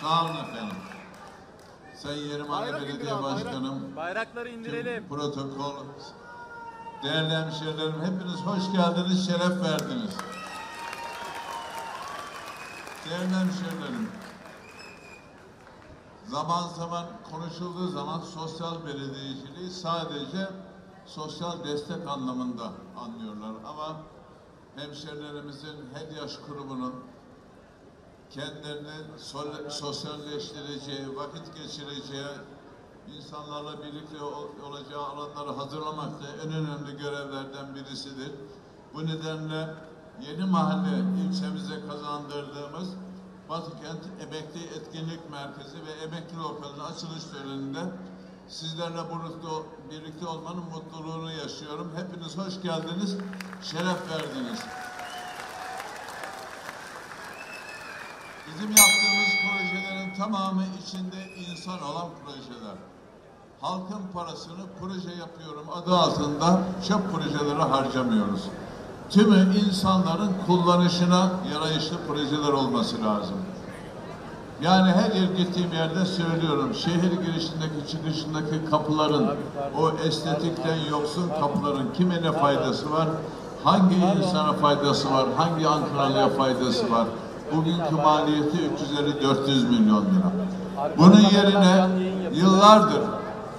Sağ olun efendim. Sayın Yenimahalle Belediye Başkanım, bayrakları indirelim. Protokol, değerli hemşehrilerim, hepiniz hoş geldiniz, şeref verdiniz. Değerli hemşehrilerim, zaman zaman konuşulduğu zaman sosyal belediyeciliği sadece sosyal destek anlamında anlıyorlar. Ama hemşehrilerimizin her yaş grubunun kendilerini sosyalleştireceği, vakit geçireceği, insanlarla birlikte olacağı alanları hazırlamak da en önemli görevlerden birisidir. Bu nedenle Yenimahalle ilçemize kazandırdığımız Batıkent Emekli Etkinlik Merkezi ve Emekli Lokali'nin açılış töreninde sizlerle birlikte olmanın mutluluğunu yaşıyorum. Hepiniz hoş geldiniz, şeref verdiniz. Bizim yaptığımız projelerin tamamı içinde insan olan projeler. Halkın parasını proje yapıyorum adı altında çöp projelere harcamıyoruz. Tümü insanların kullanışına yarayışlı projeler olması lazım. Yani her yer gittiğim yerde söylüyorum, şehir girişindeki çıkışındaki kapıların, o estetikten yoksun kapıların kime ne faydası var, hangi insana faydası var, hangi Ankaralı'ya faydası var? Bugünkü maliyeti 350-400 milyon lira. Bunun yerine yıllardır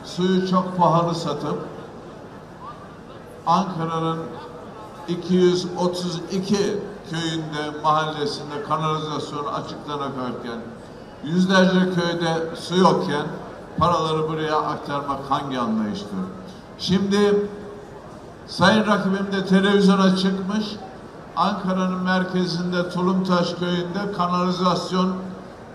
suyu çok pahalı satıp Ankara'nın 232 köyünde, mahallesinde kanalizasyon açıklarına koyarken, yüzlerce köyde su yokken paraları buraya aktarmak hangi anlayıştır? Şimdi sayın rakibim de televizyona çıkmış, Ankara'nın merkezinde Tulumtaş köyünde kanalizasyon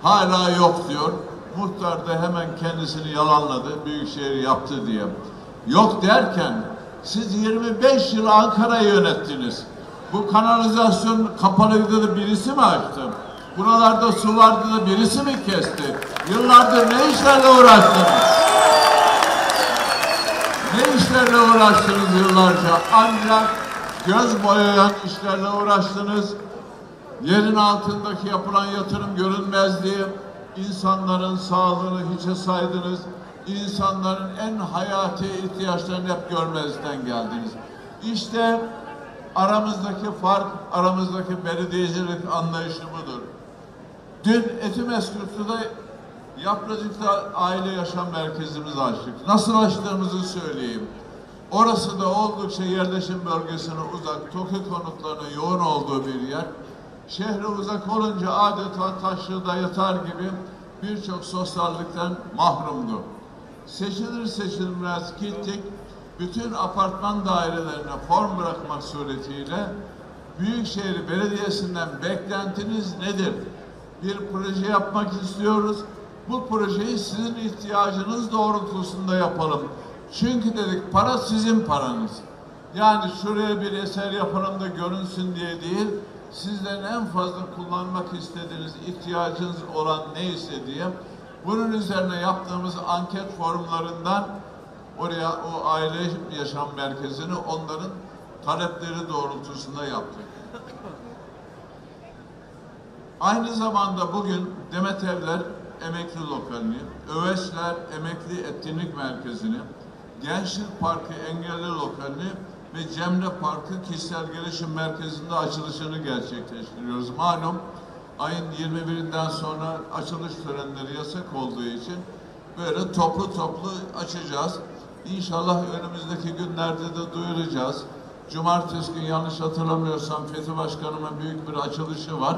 hala yok diyor. Muhtar da hemen kendisini yalanladı, büyükşehir yaptı diye. Yok derken siz 25 yıl Ankara'yı yönettiniz. Bu kanalizasyon kapalıydı da birisi mi açtı? Buralarda su vardı da birisi mi kesti? Yıllardır ne işlerle uğraştınız? Ne işlerle uğraştınız yıllarca? Ancak göz boyayan işlerle uğraştınız. Yerin altındaki yapılan yatırım görünmezliği, insanların sağlığını hiçe saydınız. İnsanların en hayati ihtiyaçlarını hep görmezden geldiniz. İşte aramızdaki fark, aramızdaki belediyecilik anlayışı budur. Dün Etimesgut'ta Yapıcık'ta aile yaşam merkezimizi açtık. Nasıl açtığımızı söyleyeyim. Orası da oldukça yerleşim bölgesine uzak, TOKİ konutlarına yoğun olduğu bir yer. Şehre uzak olunca adeta taşrıda yatar gibi birçok sosyallikten mahrumdu. Seçilir seçilmez gittik, bütün apartman dairelerine form bırakmak suretiyle Büyükşehir Belediyesi'nden beklentiniz nedir? Bir proje yapmak istiyoruz, bu projeyi sizin ihtiyacınız doğrultusunda yapalım. Çünkü dedik para sizin paranız. Yani şuraya bir eser yapalım da görünsün diye değil, sizden en fazla kullanmak istediğiniz, ihtiyacınız olan neyse diye. Bunun üzerine yaptığımız anket forumlarından oraya o aile yaşam merkezini onların talepleri doğrultusunda yaptık. Aynı zamanda bugün Demetevler Emekli Lokali, Öveşler Emekli Etkinlik Merkezi'ni, Gençlik Parkı Engelli Lokali ve Cemre Parkı Kişisel Gelişim Merkezi'nde açılışını gerçekleştiriyoruz. Malum ayın 21'inden sonra açılış törenleri yasak olduğu için böyle toplu toplu açacağız. İnşallah önümüzdeki günlerde de duyuracağız. Cumartesi günü yanlış hatırlamıyorsam Fethi Başkanımın büyük bir açılışı var.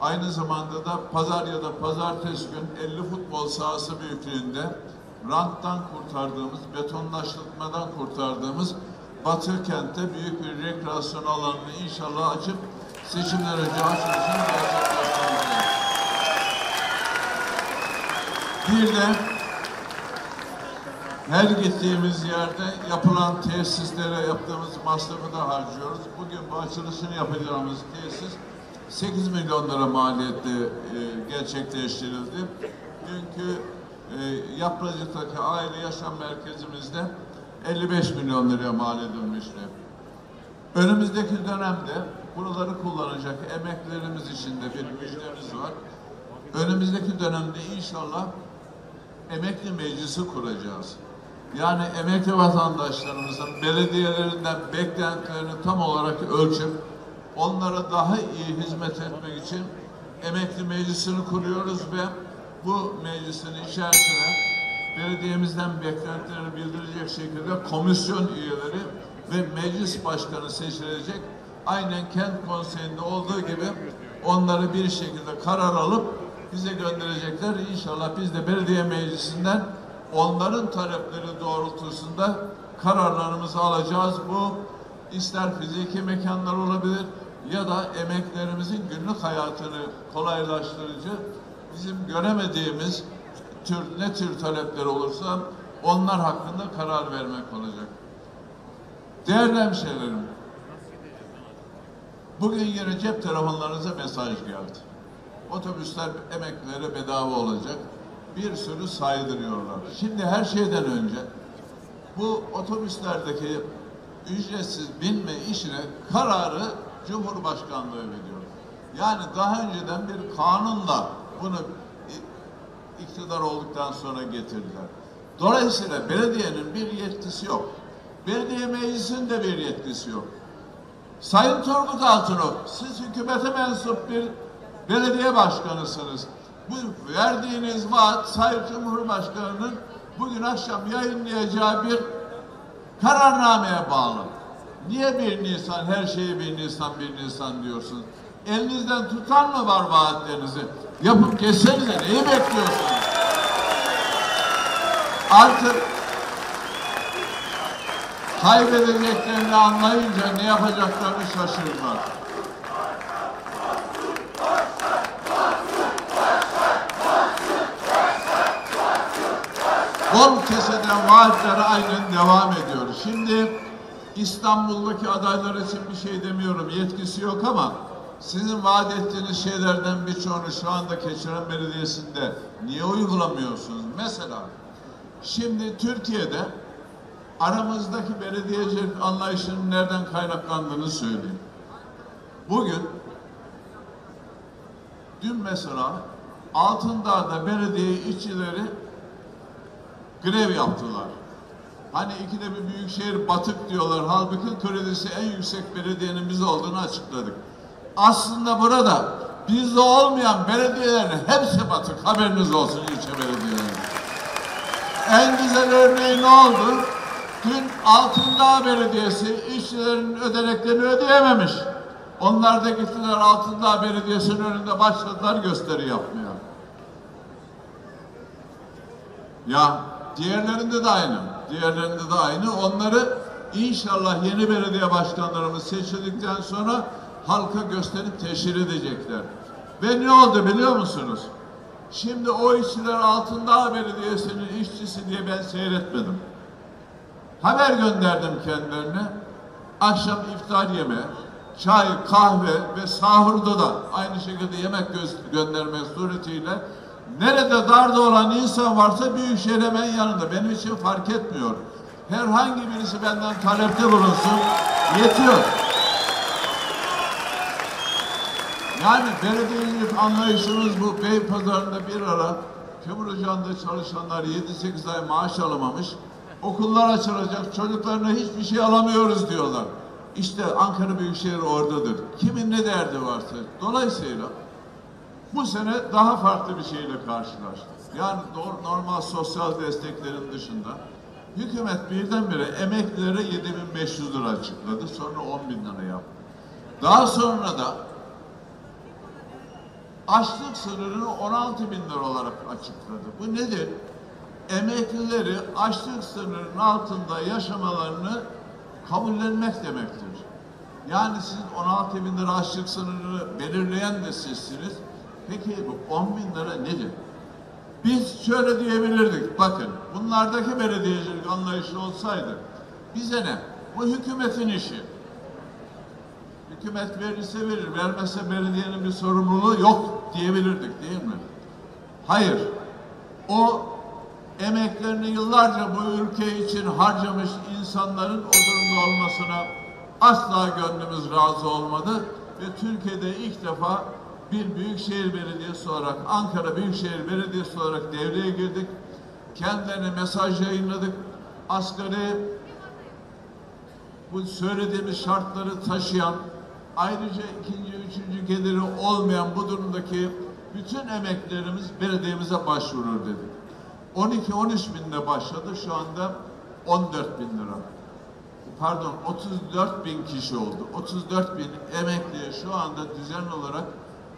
Aynı zamanda da pazar ya da pazartesi gün 50 futbol sahası büyüklüğünde ranttan kurtardığımız, betonlaştırmadan kurtardığımız Batıkent'te büyük bir rekreasyon alanını inşallah açıp seçimler önce açılışını gerçekleştireceğiz. Bir de her gittiğimiz yerde yapılan tesislere yaptığımız masrafı da harcıyoruz. Bugün bu açılışını yapacağımız tesis 8 milyon lira maliyetli gerçekleştirildi. Dünkü Yapıcık'taki aile yaşam merkezimizde 55 milyon liraya mal edilmişti. Önümüzdeki dönemde buraları kullanacak emeklerimiz için de bir müjdemiz var. önümüzdeki dönemde inşallah emekli meclisi kuracağız. Yani emekli vatandaşlarımızın belediyelerinden beklentilerini tam olarak ölçüp onlara daha iyi hizmet etmek için emekli meclisini kuruyoruz ve bu meclisin içerisine belediyemizden beklentilerini bildirecek şekilde komisyon üyeleri ve meclis başkanı seçilecek. Aynen kent konseyinde olduğu gibi onları bir şekilde karar alıp bize gönderecekler. İnşallah biz de belediye meclisinden onların talepleri doğrultusunda kararlarımızı alacağız. Bu ister fiziki mekanlar olabilir ya da emeklerimizin günlük hayatını kolaylaştırıcı, bizim göremediğimiz ne tür talepler olursa onlar hakkında karar vermek olacak. Değerli hemşehrilerim, bugün yine cep telefonlarınıza mesaj geldi. Otobüsler emeklilere bedava olacak. Bir sürü saydırıyorlar. Şimdi her şeyden önce bu otobüslerdeki ücretsiz binme işine kararı Cumhurbaşkanlığı veriyor. Yani daha önceden bir kanunla bunu iktidar olduktan sonra getirdiler. Dolayısıyla belediyenin bir yetkisi yok. Belediye meclisinin de bir yetkisi yok. Sayın Turgut Altınok, siz hükümete mensup bir belediye başkanısınız. Bu verdiğiniz vaat Sayın Cumhurbaşkanı'nın bugün akşam yayınlayacağı bir kararnameye bağlı. Niye 1 Nisan, her şeyi 1 Nisan, 1 Nisan diyorsunuz? Elinizden tutan mı var vaatlerinizi? Yapıp geçsenize, neyi bekliyorsunuz? Artık kaybedeceklerini anlayınca ne yapacaklarını şaşırırlar. Bol keseden vaatlere aynen devam ediyor. Şimdi İstanbul'daki adaylar için bir şey demiyorum, yetkisi yok ama sizin vaat ettiğiniz şeylerden birçoğunu şu anda Keçiören Belediyesi'nde niye uygulamıyorsunuz? Mesela şimdi Türkiye'de aramızdaki belediyecilik anlayışının nereden kaynaklandığını söyleyeyim. Bugün, dün mesela Altındağ'da belediye işçileri grev yaptılar. Hani ikide bir büyükşehir batık diyorlar. Halbuki kredisi en yüksek belediyenin biz olduğunu açıkladık. Aslında burada bizde olmayan belediyelerin hepsi batık. Haberiniz olsun ilçe belediyeleri. En güzel örneği ne oldu? Dün Altındağ Belediyesi işçilerin ödeneklerini ödeyememiş. Onlar da gittiler Altındağ Belediyesi'nin önünde başladılar gösteri yapmaya. Ya diğerlerinde de aynı. Diğerlerinde de aynı. Onları inşallah yeni belediye başkanlarımız seçildikten sonra halka gösterip teşhir edecekler. Ve ne oldu biliyor musunuz? Şimdi o işçiler Altındağ Belediyesi'nin işçisi diye ben seyretmedim. Haber gönderdim kendilerine. Akşam iftar yemeği, çay, kahve ve sahurda da aynı şekilde yemek göndermek suretiyle nerede darda olan insan varsa büyükşehir hemen yanında. Benim için fark etmiyor. Herhangi birisi benden talepte bulunsun. Yetiyor. Yani belediyecilik anlayışımız bu. Beypazarı'nda bir ara Kıbrıcan'da çalışanlar 7-8 ay maaş alamamış. Okullar açılacak, çocuklarına hiçbir şey alamıyoruz diyorlar. İşte Ankara Büyükşehir oradadır. Kimin ne derdi varsa. Dolayısıyla bu sene daha farklı bir şeyle karşılaştık. Yani normal sosyal desteklerin dışında hükümet birdenbire emeklilere 7.500 lira açıkladı. Sonra 10.000 lira yaptı. Daha sonra da açlık sınırını 16.000 lira olarak açıkladı. Bu nedir? Emeklileri açlık sınırının altında yaşamalarını kabullenmek demektir. Yani siz 16.000 lira açlık sınırını belirleyen de sizsiniz. Peki bu 10.000 lira nedir? Biz şöyle diyebilirdik. Bakın bunlardaki belediyecilik anlayışı olsaydı bize ne? Bu hükümetin işi. Hükümet verirse verir, vermezse belediyenin bir sorumluluğu yok diyebilirdik değil mi? Hayır. O emeklerini yıllarca bu ülke için harcamış insanların o durumda olmasına asla gönlümüz razı olmadı ve Türkiye'de ilk defa bir Büyükşehir Belediyesi olarak, Ankara Büyükşehir Belediyesi olarak devreye girdik. Kendilerine mesaj yayınladık. Asgari bu söylediğimiz şartları taşıyan, ayrıca ikinci, üçüncü geliri olmayan bu durumdaki bütün emeklilerimiz belediyemize başvurur dedik. 12-13 binde başladı. Şu anda 14 bin lira. Pardon, 34 bin kişi oldu. 34 bin emekliye şu anda düzenli olarak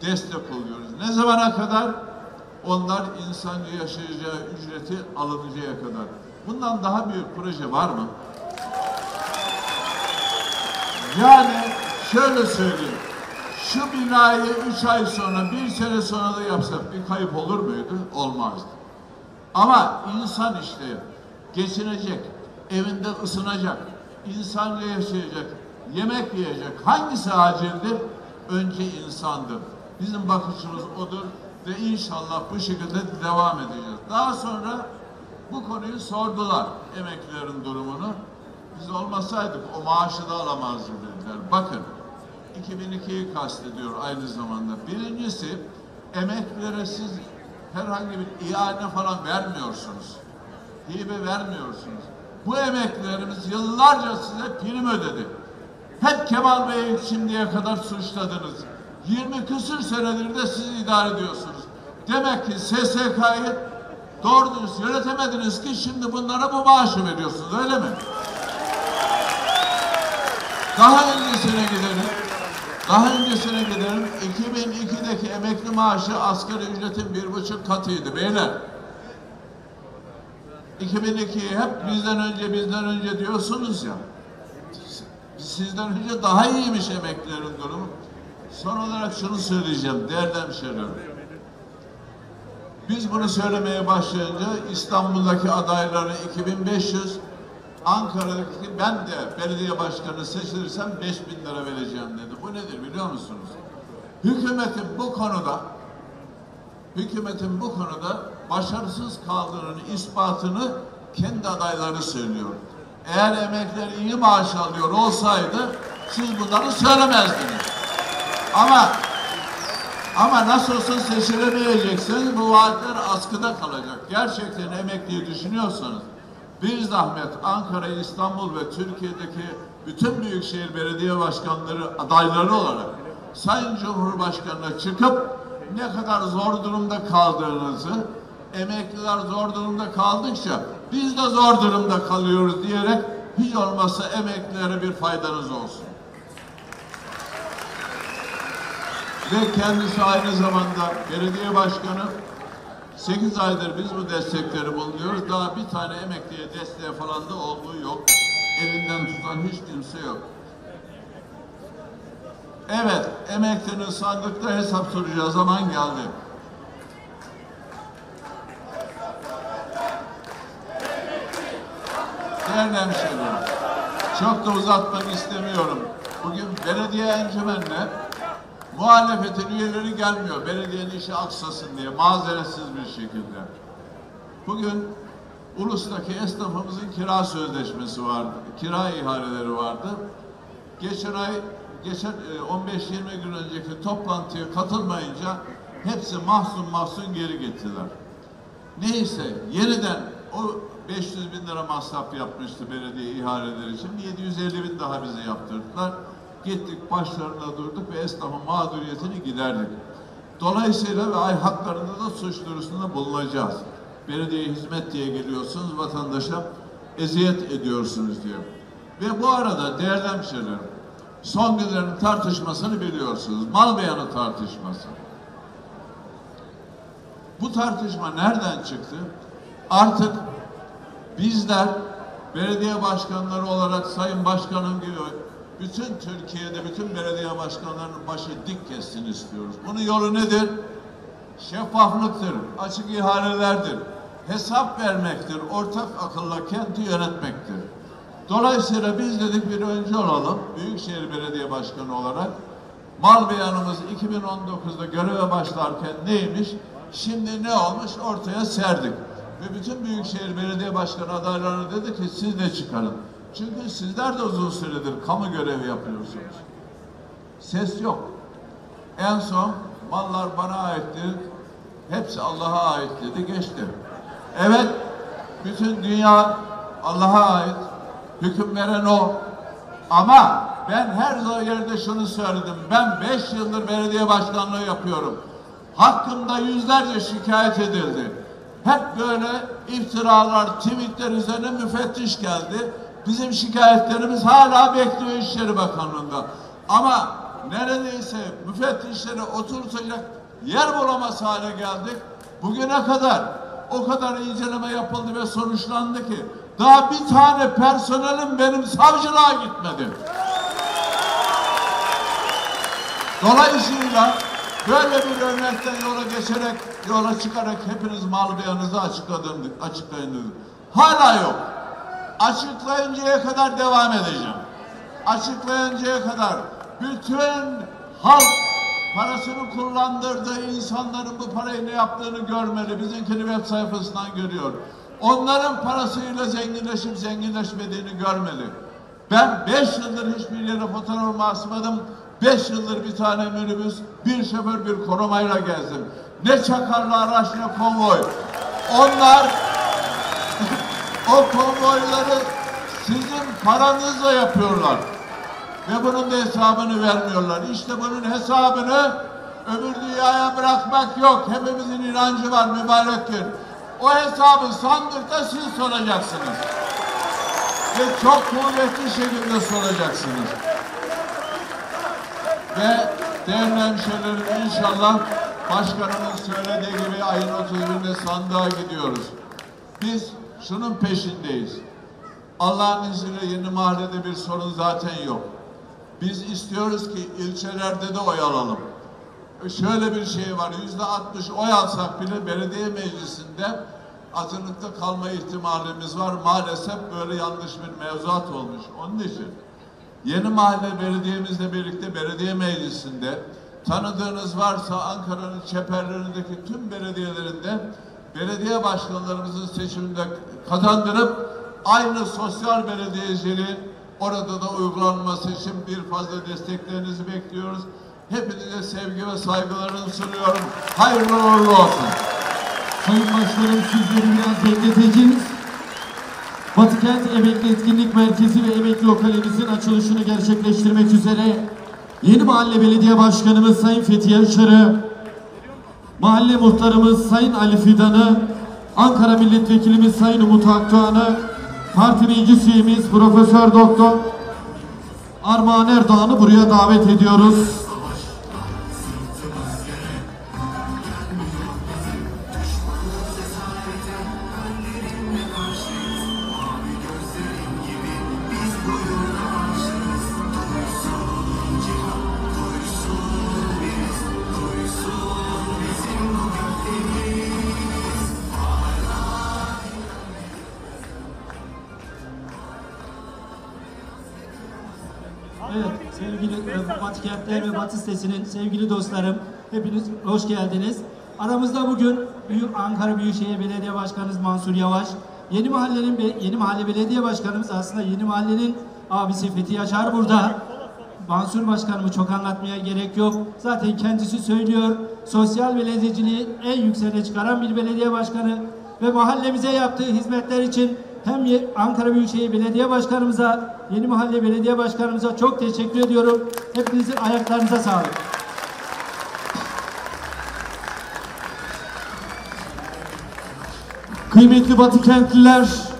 destek oluyoruz. Ne zamana kadar? Onlar insanca yaşayacağı ücreti alıncaya kadar. Bundan daha büyük proje var mı? Yani şöyle söyleyeyim. Şu binayı 3 ay sonra, 1 sene sonra da yapsak bir kayıp olur muydu? Olmazdı. Ama insan işte geçinecek, evinde ısınacak, insanla yaşayacak, yemek yiyecek. Hangisi acildir? Önce insandır. Bizim bakışımız odur ve inşallah bu şekilde devam edeceğiz. Daha sonra bu konuyu sordular, emeklilerin durumunu. Biz olmasaydık o maaşı da alamazdı dediler. Bakın, 2002'yi kastediyor aynı zamanda. Birincisi, emeklilere siz herhangi bir iade falan vermiyorsunuz. Hibe vermiyorsunuz. Bu emeklilerimiz yıllarca size prim ödedi. Hep Kemal Bey'i şimdiye kadar suçladınız. 20 küsür senedir de siz idare ediyorsunuz. Demek ki SSK'yı doğru dürüst yönetemediniz ki şimdi bunlara bu maaşı veriyorsunuz, öyle mi? Daha öncesine gidelim. 2002'deki emekli maaşı asgari ücretin 1,5 katıydı beyler. 2002'yi hep bizden önce diyorsunuz ya. Sizden önce daha iyiymiş emeklilerin durumu. Son olarak şunu söyleyeceğim değerli hemşehrilerim. Biz bunu söylemeye başlayınca İstanbul'daki adayları 2500, Ankara'daki ben de belediye başkanı seçilirsem 5.000 lira vereceğim dedi. Bu nedir biliyor musunuz? Hükümetin bu konuda başarısız kaldığının ispatını kendi adayları söylüyor. Eğer emekliler iyi maaş alıyor olsaydı siz bunları söylemezdiniz. Ama nasıl olsa seçilemeyeceksiniz, bu vaatler askıda kalacak. Gerçekten emekliyi düşünüyorsanız bir zahmet Ankara, İstanbul ve Türkiye'deki bütün büyükşehir belediye başkanları adayları olarak Sayın Cumhurbaşkanı'na çıkıp ne kadar zor durumda kaldığınızı, emekliler zor durumda kaldıkça biz de zor durumda kalıyoruz diyerek hiç olmazsa emeklilere bir faydanız olsun. Ve kendisi aynı zamanda belediye başkanı. 8 aydır biz bu destekleri bulunuyoruz. Daha bir tane emekliye desteği falan da olduğu yok. Elinden tutan hiç kimse yok. Evet, emeklinin sandıkta hesap soracağı zaman geldi. Değerli hemşehrilerim, çok da uzatmak istemiyorum. Bugün belediye encümenine muhalefetin üyeleri gelmiyor. Belediyenin işi aksasın diye mazeretsiz bir şekilde. Bugün Ulus'taki esnafımızın kira sözleşmesi vardı. Kira ihaleleri vardı. Geçen 15-20 gün önceki toplantıya katılmayınca hepsi mahzun geri gittiler. Neyse yeniden o 500 bin lira masraf yapmıştı belediye ihaleleri için. 750 bin daha bize yaptırdılar. Gittik başlarına durduk ve esnafın mağduriyetini giderdik. Dolayısıyla ve ay haklarında da suç duyurusunda bulunacağız. Belediyeye hizmet diye geliyorsunuz, vatandaşa eziyet ediyorsunuz diye. Ve bu arada değerli hemşehrilerim, son günlerin tartışmasını biliyorsunuz. Mal beyanı tartışması. Bu tartışma nereden çıktı? Artık bizler belediye başkanları olarak Sayın Başkanım gibi bütün Türkiye'de bütün belediye başkanlarının başı dik kessin istiyoruz. Bunun yolu nedir? Şeffaflıktır, açık ihalelerdir, hesap vermektir, ortak akılla kenti yönetmektir. Dolayısıyla biz dedik bir önce olalım, Büyükşehir Belediye Başkanı olarak. Mal beyanımız 2019'da göreve başlarken neymiş, şimdi ne olmuş ortaya serdik. Ve bütün Büyükşehir Belediye Başkanı adaylarına dedi ki siz de çıkarın. Çünkü sizler de uzun süredir kamu görevi yapıyorsunuz. Ses yok. En son mallar bana aitti, hepsi Allah'a ait dedi, geçti. Evet, bütün dünya Allah'a ait, hüküm veren o. Ama ben her yerde şunu söyledim, ben 5 yıldır belediye başkanlığı yapıyorum. Hakkımda yüzlerce şikayet edildi. Hep böyle iftiralar, tweetler üzerine müfettiş geldi. Bizim şikayetlerimiz hala bekliyor İçişleri Bakanlığı'nda. Ama neredeyse müfettişleri oturtacak yer bulamaz hale geldik. Bugüne kadar o kadar inceleme yapıldı ve sonuçlandı ki daha bir tane personelim benim savcılığa gitmedi. Dolayısıyla böyle bir örnekten yola çıkarak hepiniz mağlubiyanızı açıklayın dedim. Hala yok. Açıklayıncaya kadar devam edeceğim. Açıklayıncaya kadar bütün halk parasını kullandırdığı insanların bu parayı ne yaptığını görmeli. Bizimkini web sayfasından görüyor. Onların parasıyla zenginleşip zenginleşmediğini görmeli. Ben 5 yıldır hiçbir yere fotoğrafımı asmadım. 5 yıldır bir tane minibüs, bir şoför, bir korumayla gezdim. Ne çakarlı araç ne konvoy. Onlar o konvoyları sizin paranızla yapıyorlar. Ve bunun da hesabını vermiyorlar. İşte bunun hesabını öbür dünyaya bırakmak yok. Hepimizin inancı var, mübarektir. O hesabı sandıkta siz soracaksınız. Ve çok kuvvetli şekilde soracaksınız. Ve değerli hemşehrilerim, inşallah başkanımız söylediği gibi ayın 31'inde sandığa gidiyoruz. Biz şunun peşindeyiz. Allah'ın izniyle Yenimahallede bir sorun zaten yok. Biz istiyoruz ki ilçelerde de oy alalım. Şöyle bir şey var, %60 oy alsak bile belediye meclisinde azınlıkta kalma ihtimalimiz var. Maalesef böyle yanlış bir mevzuat olmuş. Onun için Yenimahalle belediyemizle birlikte belediye meclisinde tanıdığınız varsa Ankara'nın çeperlerindeki tüm belediyelerinde belediye başkanlarımızın seçiminde kazandırıp aynı sosyal belediyeciliği orada da uygulanması için bir fazla desteklerinizi bekliyoruz. Hepinize sevgi ve saygılarını sunuyorum. Hayırlı uğurlu olsun. Sayın Başkanım, sizleri biraz bekleteceğiz. Batıkent Emekli Etkinlik Merkezi ve Emekli Lokalimizin açılışını gerçekleştirmek üzere Yenimahalle Belediye Başkanımız Sayın Fethi Açar'ı, Mahalle Muhtarımız Sayın Ali Fidan'ı, Ankara Milletvekilimiz Sayın Umut Akdoğan'ı, parti meclis üyemiz Profesör Doktor Armağan Erdoğan'ı buraya davet ediyoruz. Batıkentler ve Batı Sitesi'nin sevgili dostlarım, hepiniz hoş geldiniz. Aramızda bugün Ankara Büyükşehir Belediye Başkanımız Mansur Yavaş, Yenimahalle Belediye Başkanımız, aslında Yenimahalle'nin abisi Fethi Açar burada. Mansur Başkanımı çok anlatmaya gerek yok. Zaten kendisi söylüyor, sosyal belediyeciliği en yükseğe çıkaran bir belediye başkanı ve mahallemize yaptığı hizmetler için hem Ankara Büyükşehir Belediye Başkanımıza, Yenimahalle Belediye Başkanımıza çok teşekkür ediyorum. Hepinizin ayaklarınıza sağlık. Kıymetli Batıkentliler,